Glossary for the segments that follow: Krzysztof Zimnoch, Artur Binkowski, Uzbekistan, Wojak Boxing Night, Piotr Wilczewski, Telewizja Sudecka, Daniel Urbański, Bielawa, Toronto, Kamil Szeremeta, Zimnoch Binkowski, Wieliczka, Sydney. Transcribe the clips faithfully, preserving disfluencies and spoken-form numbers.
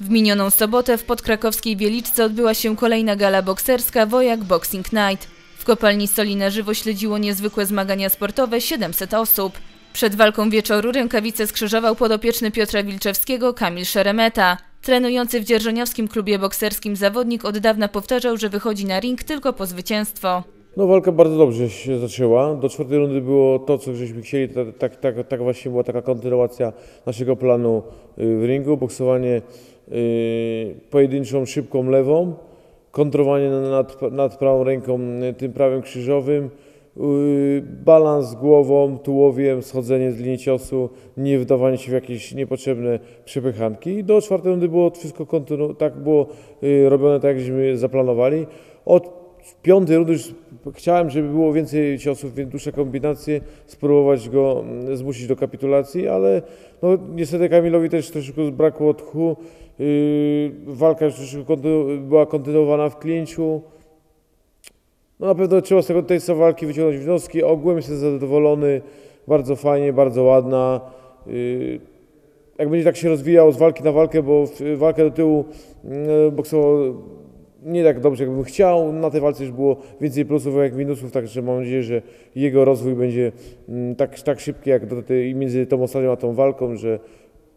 W minioną sobotę w podkrakowskiej Wieliczce odbyła się kolejna gala bokserska Wojak Boxing Night. W kopalni soli na żywo śledziło niezwykłe zmagania sportowe siedemset osób. Przed walką wieczoru rękawice skrzyżował podopieczny Piotra Wilczewskiego Kamil Szeremeta. Trenujący w dzierżoniowskim klubie bokserskim zawodnik od dawna powtarzał, że wychodzi na ring tylko po zwycięstwo. No, walka bardzo dobrze się zaczęła. Do czwartej rundy było to, co żeśmy chcieli. Tak, tak, tak właśnie była taka kontynuacja naszego planu w ringu. Boksowanie yy, pojedynczą, szybką lewą, kontrowanie nad, nad prawą ręką, tym prawym krzyżowym, yy, balans głową, tułowiem, schodzenie z linii ciosu, nie wdawanie się w jakieś niepotrzebne przepychanki. I do czwartej rundy było wszystko kontynu- tak było yy, robione tak, jakśmy zaplanowali. Od W piątej rundy już chciałem, żeby było więcej ciosów, więc dłuższe kombinacje, spróbować go zmusić do kapitulacji, ale no, niestety Kamilowi też troszeczkę brakło tchu. Yy, walka już troszeczkę kontynu była kontynuowana w klinciu. No, na pewno trzeba z tego tej samej walki wyciągnąć wnioski. Ogółem jestem zadowolony, bardzo fajnie, bardzo ładna. Yy, jak będzie tak się rozwijał z walki na walkę, bo walkę do tyłu yy, boksował nie tak dobrze, jakbym chciał. Na tej walce już było więcej plusów jak minusów, także mam nadzieję, że jego rozwój będzie tak, tak szybki jak do tej, między tą ostatnią a tą walką, że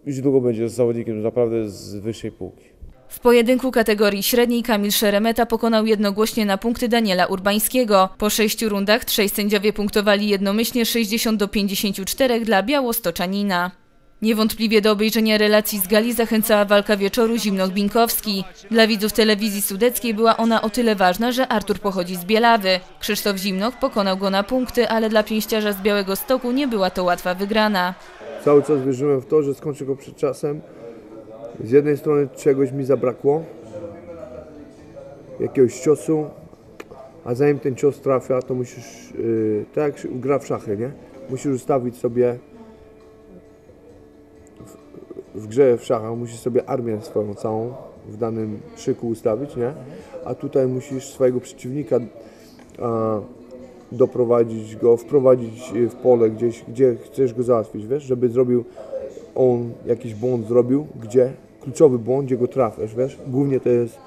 już długo będzie z zawodnikiem naprawdę z wyższej półki. W pojedynku kategorii średniej Kamil Szeremeta pokonał jednogłośnie na punkty Daniela Urbańskiego. Po sześciu rundach trzej sędziowie punktowali jednomyślnie sześćdziesiąt do pięćdziesięciu czterech dla białostoczanina. Niewątpliwie do obejrzenia relacji z gali zachęcała walka wieczoru Zimnoch Binkowski. Dla widzów telewizji sudeckiej była ona o tyle ważna, że Artur pochodzi z Bielawy. Krzysztof Zimnoch pokonał go na punkty, ale dla pięściarza z Białego Stoku nie była to łatwa wygrana. Cały czas wierzyłem w to, że skończę go przed czasem. Z jednej strony czegoś mi zabrakło, jakiegoś ciosu, a zanim ten cios trafia, to musisz, yy, tak jak gra w szachy, nie? Musisz ustawić sobie w grze w szachach, musisz sobie armię swoją całą w danym szyku ustawić, nie? A tutaj musisz swojego przeciwnika a, doprowadzić go, wprowadzić w pole gdzieś, gdzie chcesz go załatwić, wiesz? Żeby zrobił on jakiś błąd, zrobił, gdzie kluczowy błąd, gdzie go trafisz, wiesz? Głównie to jest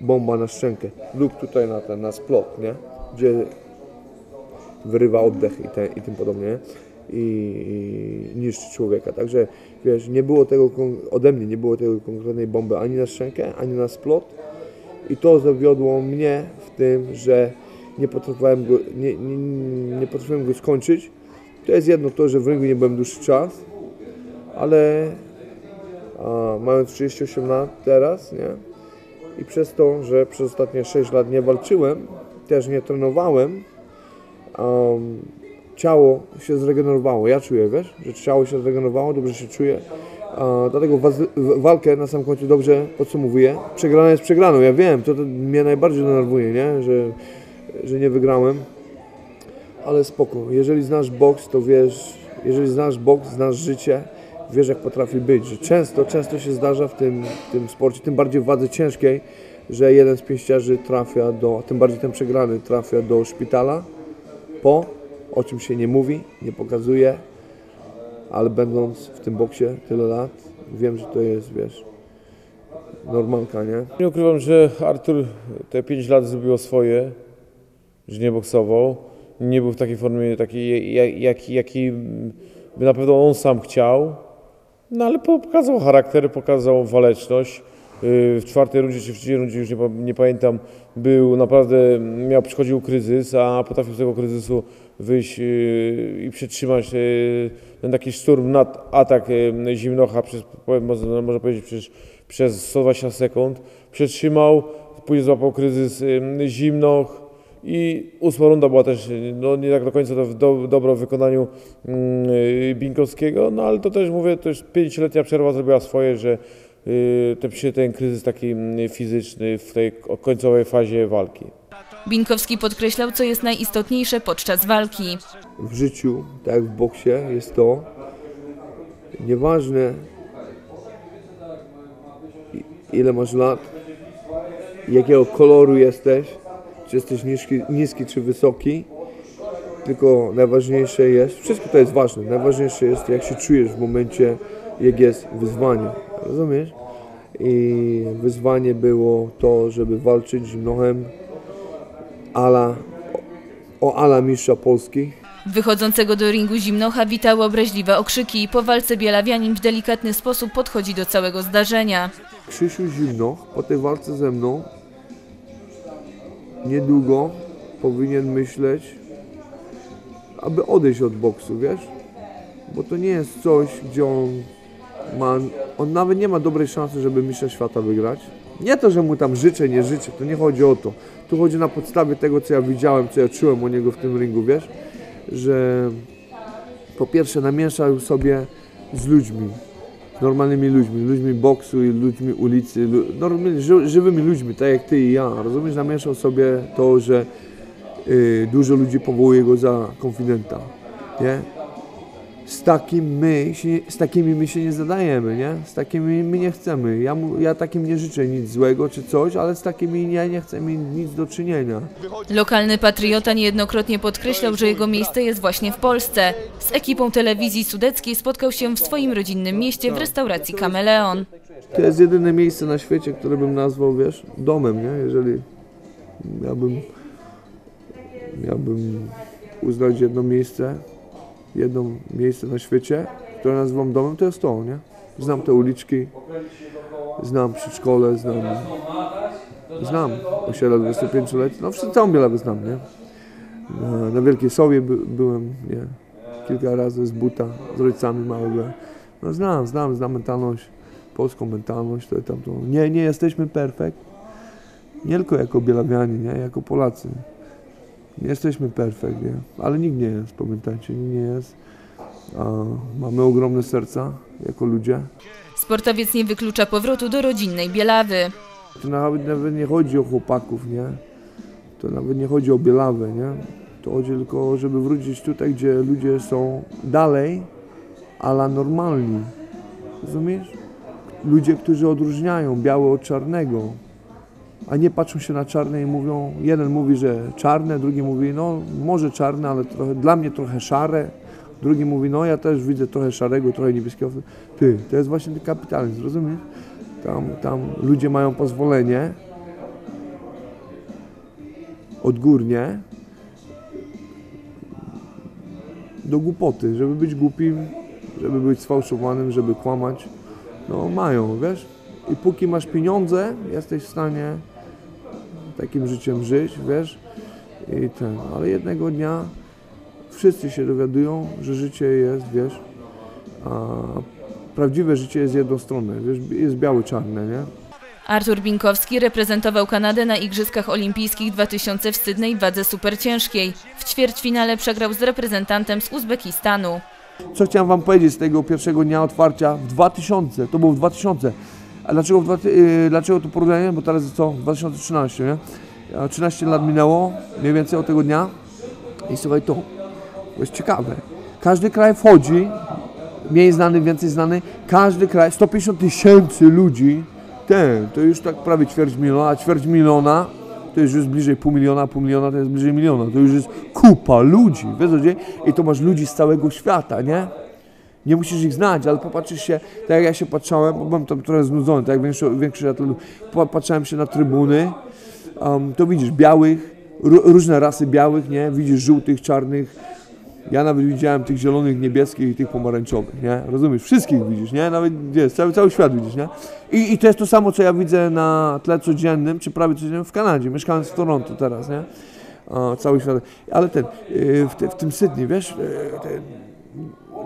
bomba na szczękę lub tutaj na ten, na splot, nie? Gdzie wyrywa oddech i, te, i tym podobnie, nie? I, i niszczy człowieka. Także wiesz, nie było tego ode mnie, nie było tego konkretnej bomby ani na szczękę, ani na splot. I to zawiodło mnie w tym, że nie potrafiłem go, nie, nie, nie potrafiłem go skończyć. To jest jedno to, że w ringu nie byłem dłuższy czas, ale a, mając trzydzieści osiem lat teraz, nie? I przez to, że przez ostatnie sześć lat nie walczyłem, też nie trenowałem, um, ciało się zregenerowało, ja czuję, wiesz, że ciało się zregenerowało, dobrze się czuję, e, dlatego wa walkę na samym końcu dobrze podsumowuję. Przegrana jest przegraną, ja wiem, to, to mnie najbardziej denerwuje, nie? Że, że nie wygrałem, ale spoko, jeżeli znasz boks, to wiesz, jeżeli znasz boks, znasz życie, wiesz jak potrafi być, że często, często się zdarza w tym, w tym sporcie, tym bardziej w wadze ciężkiej, że jeden z pięściarzy trafia do, tym bardziej ten przegrany trafia do szpitala po, o czym się nie mówi, nie pokazuje, ale będąc w tym boksie tyle lat, wiem, że to jest, wiesz, normalka, nie? Nie ukrywam, że Artur te pięć lat zrobił swoje, że nie boksował, nie był w takiej formie, takiej, jakiej jaki by na pewno on sam chciał, no ale pokazał charakter, pokazał waleczność. W czwartej rundzie czy w trzeciej rundzie, już nie, nie pamiętam, był naprawdę, miał, przychodził kryzys, a potrafił z tego kryzysu wyjść yy, i przetrzymać yy, ten taki szturm nad atak yy, Zimnocha przez, powiem, można, można powiedzieć, przez, przez sto dwadzieścia sekund. Przetrzymał, później złapał kryzys yy, Zimnoch i ósma runda była też no, nie tak do końca do, do, dobra w wykonaniu yy, Binkowskiego, no ale to też mówię, to już pięcioletnia przerwa zrobiła swoje, że Ten, ten kryzys taki fizyczny w tej końcowej fazie walki. Binkowski podkreślał, co jest najistotniejsze podczas walki. W życiu, tak jak w boksie, jest to nieważne ile masz lat, jakiego koloru jesteś, czy jesteś niski, niski czy wysoki, tylko najważniejsze jest, wszystko to jest ważne, najważniejsze jest jak się czujesz w momencie, jak jest wyzwanie. Rozumiesz? i wyzwanie było to, żeby walczyć z Zimnochem ala, o ala mistrza Polski. Wychodzącego do ringu Zimnocha witały obraźliwe okrzyki i po walce bielawianin w delikatny sposób podchodzi do całego zdarzenia. Krzysiu Zimnoch po tej walce ze mną niedługo powinien myśleć, aby odejść od boksu, wiesz? Bo to nie jest coś, gdzie on ma, on nawet nie ma dobrej szansy, żeby mistrza świata wygrać. Nie to, że mu tam życzę, nie życzę, to nie chodzi o to. Tu chodzi na podstawie tego, co ja widziałem, co ja czułem o niego w tym ringu, wiesz? Że po pierwsze namieszał sobie z ludźmi, z normalnymi ludźmi, ludźmi boksu i ludźmi ulicy, normalnymi, ży, żywymi ludźmi, tak jak ty i ja, rozumiesz, namieszał sobie to, że y, dużo ludzi powołuje go za konfidenta, nie? Z, takim my się, z takimi my się nie zadajemy, nie? Z takimi my nie chcemy. Ja, ja takim nie życzę nic złego czy coś, ale z takimi ja nie chcę mieć nic do czynienia. Lokalny patriota niejednokrotnie podkreślał, że jego miejsce jest właśnie w Polsce. Z ekipą telewizji sudeckiej spotkał się w swoim rodzinnym mieście w restauracji Kameleon. To jest jedyne miejsce na świecie, które bym nazwał, wiesz, domem, nie? Jeżeli ja bym, ja bym uznać jedno miejsce, jedno miejsce na świecie, które nazywam domem, to jest to, nie? Znam te uliczki, znam przedszkole, znam, znam osiedle dwudziestopięcioletnie, no wszystko, całą Bielawę znam, nie? Na, na Wielkiej Sowie by, byłem, nie? Kilka razy z buta, z rodzicami małego. No znam, znam, znam mentalność, polską mentalność, to i tamto. Nie, nie jesteśmy perfekt, nie tylko jako bielawianie, nie? Jako Polacy. Nie jesteśmy perfekt, nie? Ale nikt nie jest, pamiętajcie, nikt nie jest. A mamy ogromne serca jako ludzie. Sportowiec nie wyklucza powrotu do rodzinnej Bielawy. To nawet, nawet nie chodzi o chłopaków, nie? To nawet nie chodzi o Bielawę, nie? To chodzi tylko, żeby wrócić tutaj, gdzie ludzie są dalej, ale normalni. Rozumiesz? Ludzie, którzy odróżniają białe od czarnego. A nie patrzą się na czarne i mówią, jeden mówi, że czarne, drugi mówi, no może czarne, ale trochę, dla mnie trochę szare. Drugi mówi, no ja też widzę trochę szarego, trochę niebieskiego. Ty, to jest właśnie ten kapitalizm, rozumiesz? Tam, tam ludzie mają pozwolenie odgórnie do głupoty, żeby być głupim, żeby być sfałszowanym, żeby kłamać. No mają, wiesz? I póki masz pieniądze, jesteś w stanie takim życiem żyć, wiesz, i ten, ale jednego dnia wszyscy się dowiadują, że życie jest, wiesz, a prawdziwe życie jest jednostronne, wiesz, jest białe-czarne, nie? Artur Binkowski reprezentował Kanadę na Igrzyskach Olimpijskich dwa tysiące w Sydney w wadze superciężkiej. W ćwierćfinale przegrał z reprezentantem z Uzbekistanu. Co chciałem wam powiedzieć z tego pierwszego dnia otwarcia w dwa tysiące, to było w dwa tysiące. A dlaczego, dlaczego to porównanie? Bo teraz jest co? dwa tysiące trzynaście, nie? trzynaście lat minęło, mniej więcej od tego dnia. I słuchaj to, to jest ciekawe. Każdy kraj wchodzi, mniej znany, więcej znany. Każdy kraj, sto pięćdziesiąt tysięcy ludzi, ten, to już tak prawie ćwierć miliona, a ćwierć miliona to już jest bliżej pół miliona, pół miliona to jest bliżej miliona. To już jest kupa ludzi, wiesz co dzieje? I to masz ludzi z całego świata, nie? Nie musisz ich znać, ale popatrzysz się, tak jak ja się patrzałem, bo byłem tam trochę znudzony, tak jak większość, większość atletów, patrzałem się na trybuny, um, to widzisz białych, różne rasy białych, nie? Widzisz żółtych, czarnych, ja nawet widziałem tych zielonych, niebieskich i tych pomarańczowych, nie? Rozumiesz? Wszystkich widzisz, nie? Nawet jest, cały, cały świat widzisz, nie? I, I to jest to samo, co ja widzę na tle codziennym, czy prawie codziennym w Kanadzie, mieszkając w Toronto teraz, nie? O, cały świat, ale ten, w, te, w tym Sydney, wiesz, ten,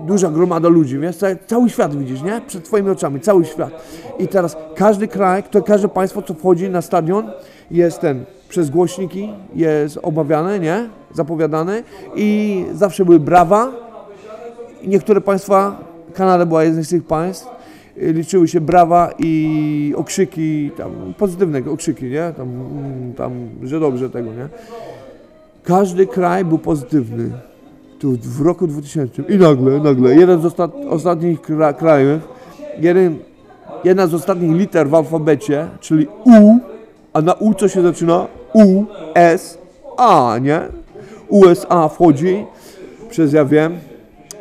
duża gromada ludzi, wiesz, cały świat widzisz, nie? Przed twoimi oczami, cały świat. I teraz każdy kraj, to każde państwo, co wchodzi na stadion, jest ten, przez głośniki jest omawiane, nie? Zapowiadane i zawsze były brawa. Niektóre państwa, Kanada była jednym z tych państw, liczyły się brawa i okrzyki, tam pozytywne okrzyki, nie? Tam, tam że dobrze tego, nie? Każdy kraj był pozytywny. W roku dwutysięcznym i nagle, nagle, jeden z ostat, ostatnich kra, krajów, jeden, jedna z ostatnich liter w alfabecie, czyli U, a na U co się zaczyna? U, S, A, nie? U S A wchodzi przez, ja wiem,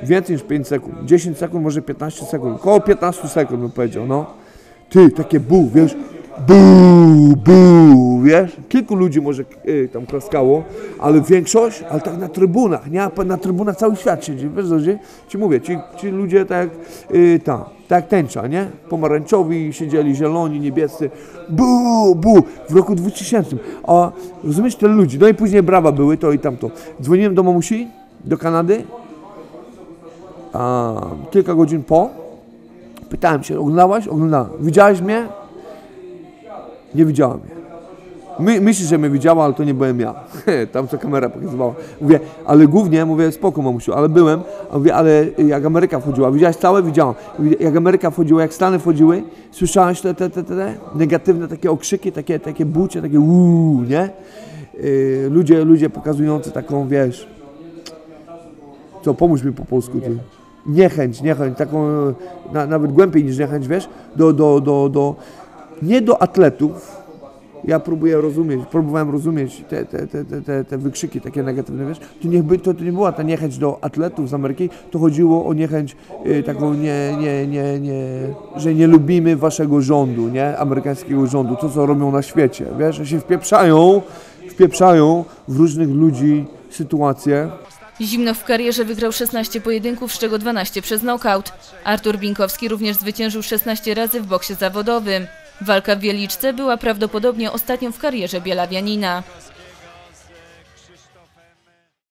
więcej niż pięć sekund, dziesięć sekund, może piętnaście sekund, około piętnaście sekund bym powiedział, no. ty, takie bu, wiesz, bu, bu, wiesz. Kilku ludzi może y, tam klaskało, ale większość, ale tak na trybunach, nie? Na trybunach cały świat siedzi, wiesz, że ci mówię, ci, ci ludzie tak, y, ta, tak tęcza, nie? Pomarańczowi siedzieli, zieloni, niebiescy, bu, bu, w roku dwutysięcznym. A rozumiesz, te ludzi, no i później brawa były, to i tamto. Dzwoniłem do mamusi, do Kanady, a kilka godzin po, pytałem się, oglądałaś? Oglądałem. Widziałaś mnie? Nie widziała mnie. My, myślisz, że mnie widziała, ale to nie byłem ja. Tam co kamera pokazywała. Mówię, ale głównie, mówię, spoko mamusiu, ale byłem. A mówię, ale jak Ameryka wchodziła, widziałaś całe? Widziałam. Mówię, jak Ameryka wchodziła, jak Stany wchodziły, słyszałaś te, te, te, te, te negatywne takie okrzyki, takie, takie bucie, takie uuu, nie? Yy, ludzie, ludzie pokazujący taką, wiesz, co, pomóż mi po polsku, ty. Niechęć, niechęć, taką na, nawet głębiej niż niechęć, wiesz, do, do, do, do, nie do atletów. Ja próbuję rozumieć, próbowałem rozumieć te, te, te, te, te wykrzyki takie negatywne, wiesz, to nie, to, to nie była ta niechęć do atletów z Ameryki, to chodziło o niechęć y, taką, nie, nie, nie, nie, że nie lubimy waszego rządu, nie, amerykańskiego rządu, to co robią na świecie, wiesz, że się wpieprzają, wpieprzają w różnych ludzi sytuacje. Zimnoch w karierze wygrał szesnaście pojedynków, z czego dwanaście przez nokaut. Artur Binkowski również zwyciężył szesnaście razy w boksie zawodowym. Walka w Wieliczce była prawdopodobnie ostatnią w karierze bielawianina.